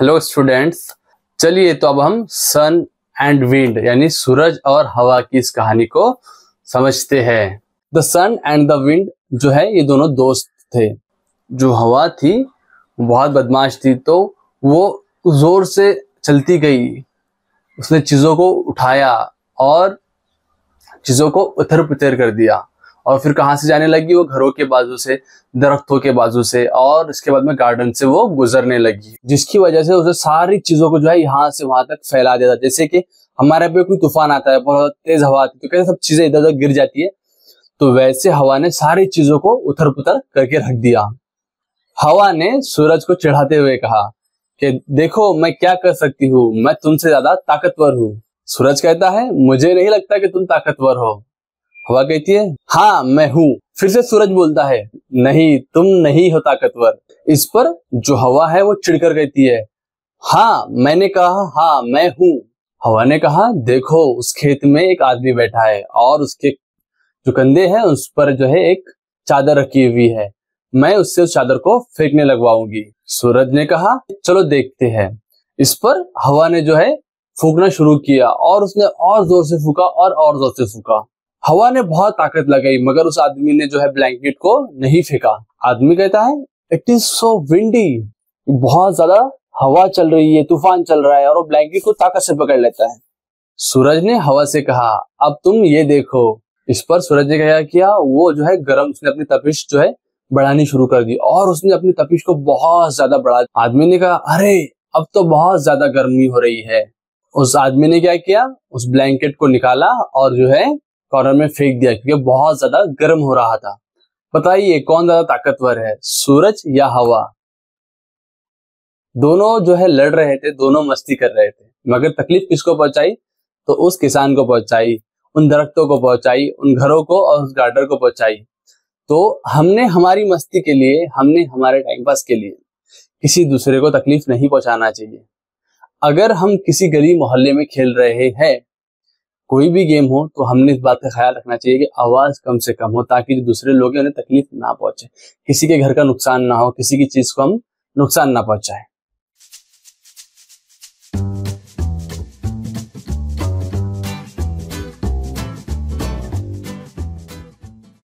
Hello students, चलिए तो अब हम सन एंड विंड यानी सूरज और हवा की इस कहानी को समझते हैं। The sun and the wind जो है ये दोनों दोस्त थे। जो हवा थी बहुत बदमाश थी, तो वो जोर से चलती गई, उसने चीज़ों को उठाया और चीज़ों को उथर पुथर कर दिया। और फिर कहाँ से जाने लगी वो? घरों के बाजू से, दरख्तों के बाजू से, और इसके बाद में गार्डन से वो गुजरने लगी, जिसकी वजह से उसे सारी चीज़ों को जो है यहाँ से वहाँ तक फैला देता। जैसे कि हमारे पे कोई तूफान आता है, बहुत तेज हवा आती है तो कैसे सब चीज़ें इधर उधर गिर जाती है, तो वैसे हवा ने सारी चीज़ों को उथर पुथर करके रख दिया। हवा ने सूरज को चिढ़ाते हुए कहा कि देखो मैं क्या कर सकती हूँ, मैं तुमसे ज्यादा ताकतवर हूँ। सूरज कहता है मुझे नहीं लगता कि तुम ताकतवर हो। हवा कहती है हाँ मैं हूँ। फिर से सूरज बोलता है नहीं तुम नहीं हो ताकतवर। इस पर जो हवा है वो चिढ़कर कहती है हाँ मैंने कहा, हाँ मैं हूँ। हवा ने कहा देखो उस खेत में एक आदमी बैठा है और उसके जो कंधे हैं उस पर जो है एक चादर रखी हुई है, मैं उससे उस चादर को फेंकने लगवाऊंगी। सूरज ने कहा चलो देखते हैं। इस पर हवा ने जो है फूकना शुरू किया और उसने और जोर से फूका और जोर से फूका। हवा ने बहुत ताकत लगाई मगर उस आदमी ने जो है ब्लैंकेट को नहीं फेंका। आदमी कहता है इट इज सो विंडी, बहुत ज्यादा हवा चल रही है, तूफान चल रहा है, और वो ब्लैंकेट को ताकत से पकड़ लेता है। सूरज ने हवा से कहा अब तुम ये देखो। इस पर सूरज ने क्या किया, वो जो है गर्म, उसने अपनी तपिश जो है बढ़ानी शुरू कर दी और उसने अपनी तपिश को बहुत ज्यादा बढ़ा। आदमी ने कहा अरे अब तो बहुत ज्यादा गर्मी हो रही है। उस आदमी ने क्या किया, उस ब्लैंकेट को निकाला और जो है कॉर्नर में फेंक दिया क्योंकि बहुत ज्यादा गर्म हो रहा था। बताइए कौन ज्यादा ताकतवर है, सूरज या हवा? दोनों जो है लड़ रहे थे, दोनों मस्ती कर रहे थे, मगर तकलीफ किसको पहुंचाई, तो उस किसान को पहुंचाई, उन दरख्तों को पहुंचाई, उन घरों को और उस गार्डन को पहुंचाई। तो हमने हमारी मस्ती के लिए, हमने हमारे टाइम पास के लिए किसी दूसरे को तकलीफ नहीं पहुंचाना चाहिए। अगर हम किसी गली मोहल्ले में खेल रहे हैं कोई भी गेम हो, तो हमने इस बात का ख्याल रखना चाहिए कि आवाज कम से कम हो, ताकि जो दूसरे लोग हैं उन्हें तकलीफ ना पहुंचे, किसी के घर का नुकसान ना हो, किसी की चीज को हम नुकसान ना पहुंचाए।